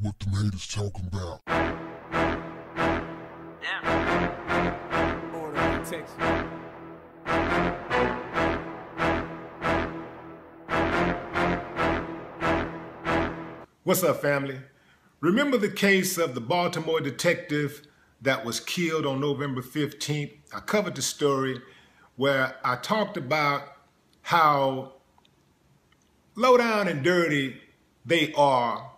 what the haters talking about. Yeah. Order of protection. What's up, family? Remember the case of the Baltimore detective that was killed on November 15th? I covered the story where I talked about how low down and dirty they are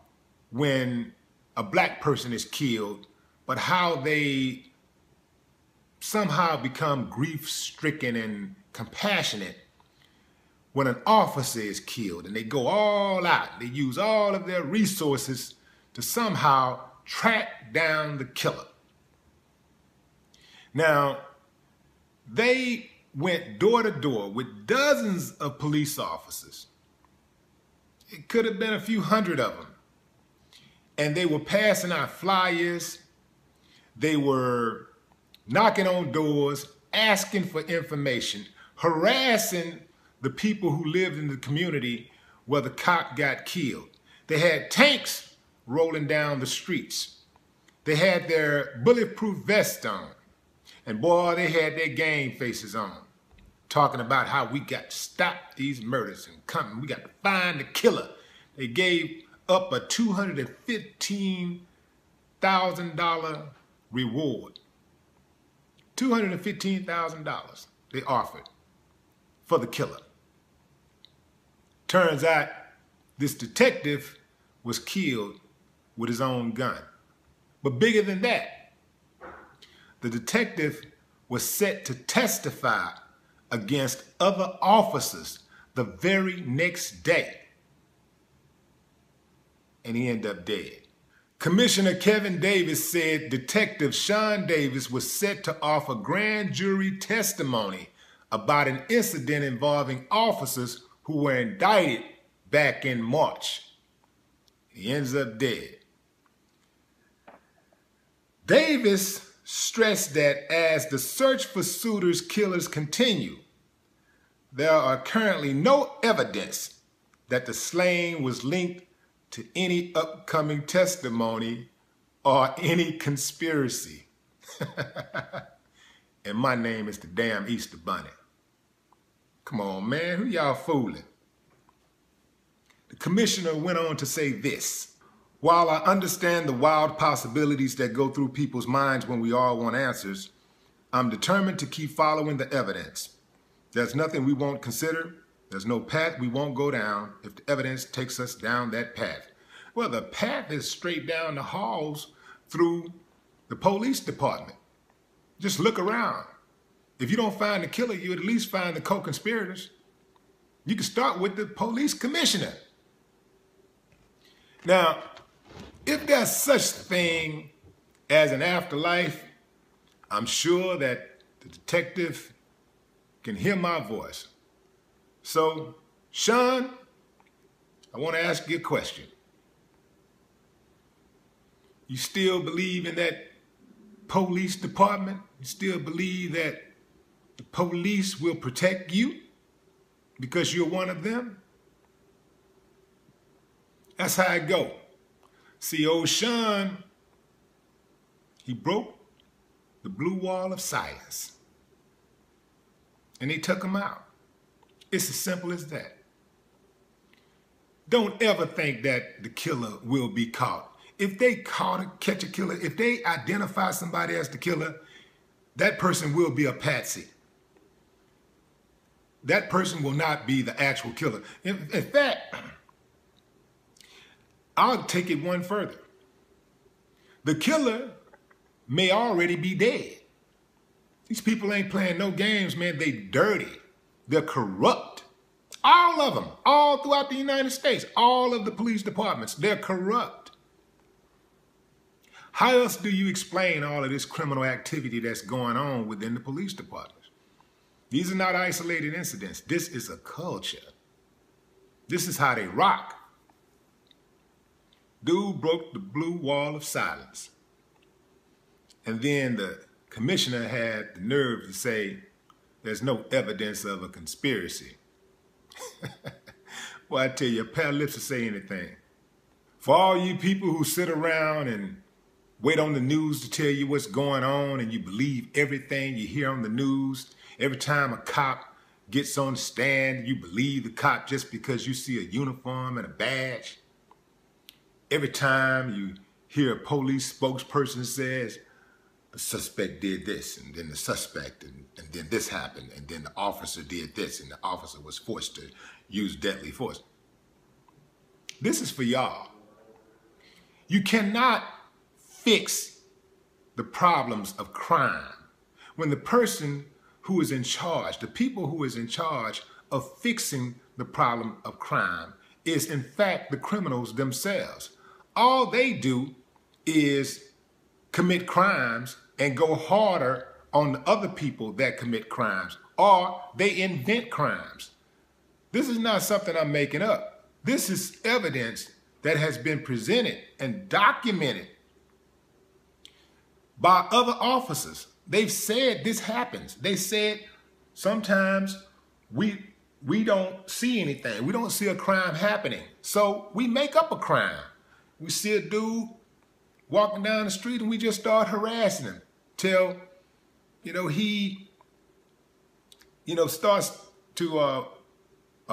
when a black person is killed, but how they somehow become grief-stricken and compassionate when an officer is killed, and they go all out. They use all of their resources to somehow track down the killer. Now, they went door to door with dozens of police officers. It could have been a few hundred of them. And they were passing out flyers. They were knocking on doors, asking for information, harassing the people who lived in the community where the cop got killed. They had tanks rolling down the streets. They had their bulletproof vests on. And boy, they had their game faces on, talking about how we got to stop these murders and coming. We got to find the killer. They gave up a $215,000 reward. $215,000 they offered for the killer. Turns out this detective was killed with his own gun. But bigger than that, the detective was set to testify against other officers the very next day. And he ended up dead. Commissioner Kevin Davis said Detective Sean Davis was set to offer grand jury testimony about an incident involving officers who were indicted back in March. He ends up dead. Davis stressed that as the search for suitors, killers continue, there are currently no evidence that the slaying was linked to any upcoming testimony or any conspiracy. And my name is the damn Easter Bunny. Come on, man, who y'all fooling? The commissioner went on to say this. While I understand the wild possibilities that go through people's minds when we all want answers, I'm determined to keep following the evidence. There's nothing we won't consider. There's no path we won't go down if the evidence takes us down that path. Well, the path is straight down the halls through the police department. Just look around. If you don't find the killer, you at least find the co-conspirators. You can start with the police commissioner. Now, if there's such thing as an afterlife, I'm sure that the detective can hear my voice. So, Sean, I want to ask you a question. You still believe in that police department? You still believe that the police will protect you because you're one of them? That's how it go. See, old Sean, he broke the blue wall of silence. And they took him out. It's as simple as that. Don't ever think that the killer will be caught. If they catch a killer, if they identify somebody as the killer, that person will be a patsy. That person will not be the actual killer. In fact, I'll take it one further. The killer may already be dead. These people ain't playing no games, man. They dirty. They're corrupt. All of them, all throughout the United States, all of the police departments, they're corrupt. How else do you explain all of this criminal activity that's going on within the police department? These are not isolated incidents. This is a culture. This is how they rock. Dude broke the blue wall of silence. And then the commissioner had the nerve to say, there's no evidence of a conspiracy. Well, I tell you, a pal lips to say anything. For all you people who sit around and wait on the news to tell you what's going on and you believe everything you hear on the news, every time a cop gets on the stand, you believe the cop just because you see a uniform and a badge. Every time you hear a police spokesperson says, the suspect did this, and then the suspect, and then this happened, and then the officer did this, and the officer was forced to use deadly force. This is for y'all. You cannot fix the problems of crime when the person who is in charge, the people who is in charge of fixing the problem of crime is in fact the criminals themselves. All they do is commit crimes and go harder on the other people that commit crimes, or they invent crimes. This is not something I'm making up. This is evidence that has been presented and documented by other officers. They've said this happens. They said sometimes we don't see anything. We don't see a crime happening. So we make up a crime. We see a dude walking down the street and we just start harassing him till, he, starts to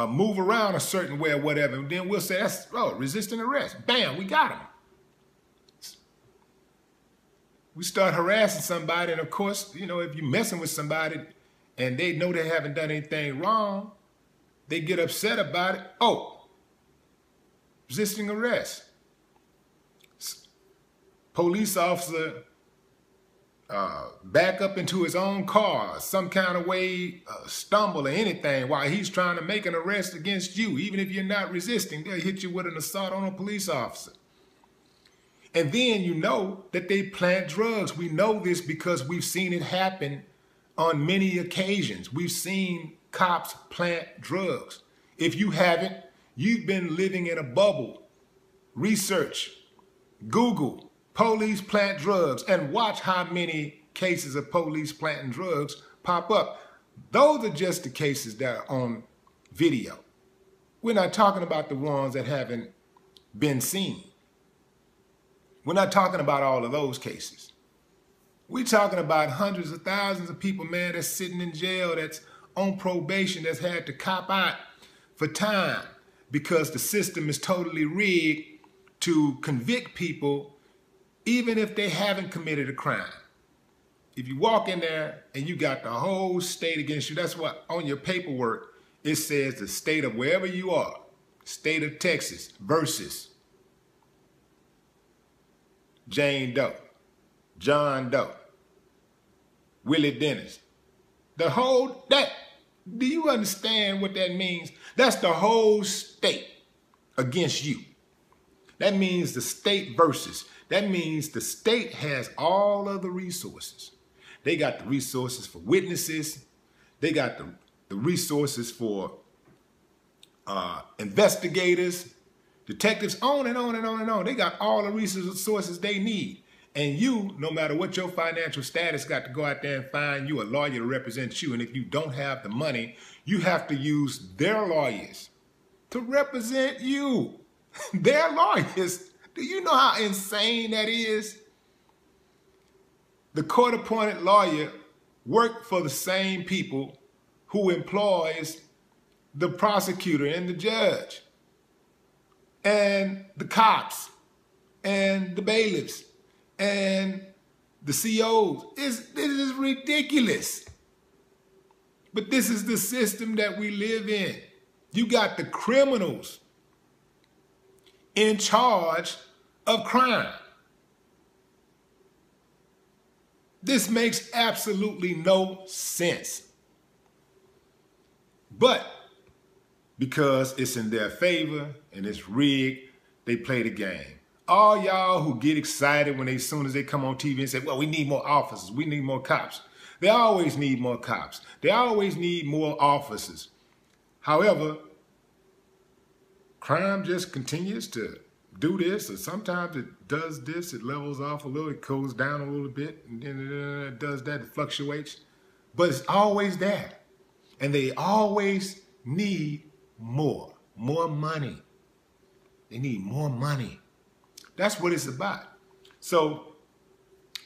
move around a certain way or whatever. And then we'll say, that's resisting arrest. Bam, we got him. We start harassing somebody, and of course, if you're messing with somebody and they know they haven't done anything wrong, they get upset about it. Oh, resisting arrest. Police officer back up into his own car, some kind of way, stumble or anything while he's trying to make an arrest against you. Even if you're not resisting, they'll hit you with an assault on a police officer. And then you know that they plant drugs. We know this because we've seen it happen on many occasions. We've seen cops plant drugs. If you haven't, you've been living in a bubble. Research, Google, police plant drugs, and watch how many cases of police planting drugs pop up. Those are just the cases that are on video. We're not talking about the ones that haven't been seen. We're not talking about all of those cases. We're talking about hundreds of thousands of people, man, that's sitting in jail, that's on probation, that's had to cop out for time because the system is totally rigged to convict people even if they haven't committed a crime. If you walk in there and you got the whole state against you, that's why on your paperwork it says the state of wherever you are, state of Texas versus Jane Doe, John Doe, Willie Dennis. The whole, do you understand what that means? That's the whole state against you. That means the state versus. That means the state has all of the resources. They got the resources for witnesses. They got the resources for investigators, detectives, on and on and on and on. They got all the resources they need. And you, no matter what your financial status, got to go out there and find you a lawyer to represent you. And if you don't have the money, you have to use their lawyers to represent you. Their lawyers. Do you know how insane that is? The court-appointed lawyer worked for the same people who employs the prosecutor and the judge, and the cops, and the bailiffs, and the COs. This is ridiculous. But this is the system that we live in. You got the criminals in charge of crime. This makes absolutely no sense. But because it's in their favor and it's rigged, they play the game. All y'all who get excited when as soon as they come on TV and say, well, we need more officers, we need more cops. They always need more cops. They always need more officers. However, crime just continues to do this, or sometimes it does this, it levels off a little, it goes down a little bit, and then it does that, it fluctuates. But it's always there. And they always need more money. They need more money. That's what it's about. So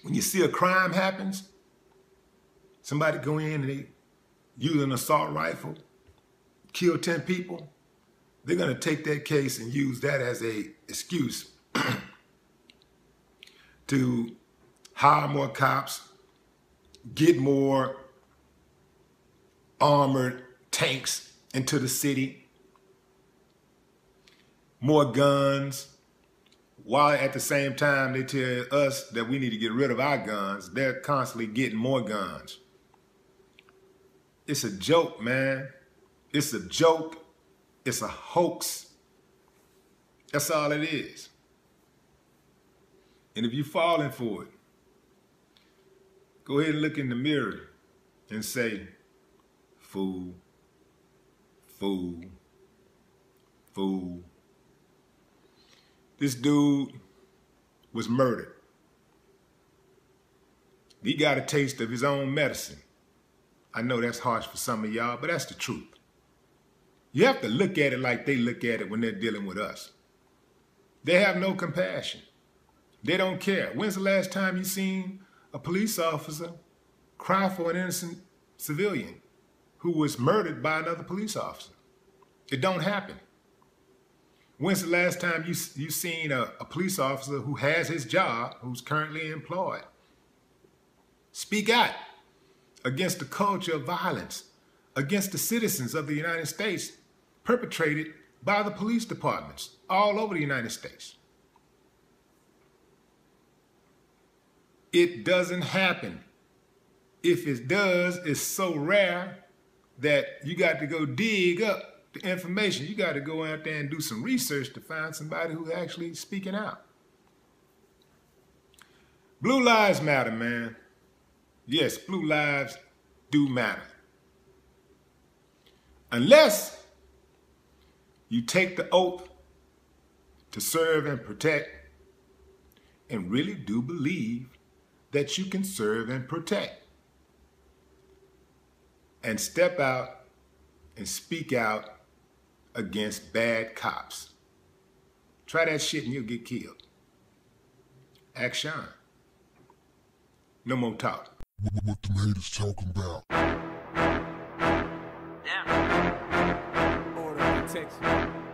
when you see a crime happens, somebody go in and they use an assault rifle, kill 10 people, they're going to take that case and use that as a excuse to hire more cops, get more armored tanks into the city, more guns, while at the same time they tell us that we need to get rid of our guns. They're constantly getting more guns. It's a joke, man. It's a joke. It's a hoax. That's all it is. And if you're falling for it, go ahead and look in the mirror and say, fool, fool, fool. This dude was murdered. He got a taste of his own medicine. I know that's harsh for some of y'all, but that's the truth. You have to look at it like they look at it when they're dealing with us. They have no compassion. They don't care. When's the last time you seen a police officer cry for an innocent civilian who was murdered by another police officer? It don't happen. When's the last time you seen a police officer who has his job, who's currently employed, speak out against the culture of violence, against the citizens of the United States perpetrated by the police departments all over the United States? It doesn't happen. If it does, it's so rare that you got to go dig up the information. You got to go out there and do some research to find somebody who's actually speaking out. Blue lives matter, man. Yes, blue lives do matter. Unless you take the oath to serve and protect and really do believe that you can serve and protect, and step out and speak out against bad cops. Try that shit and you'll get killed. Ask Sean. No more talk. What the haters talking about? Yeah. Order protection.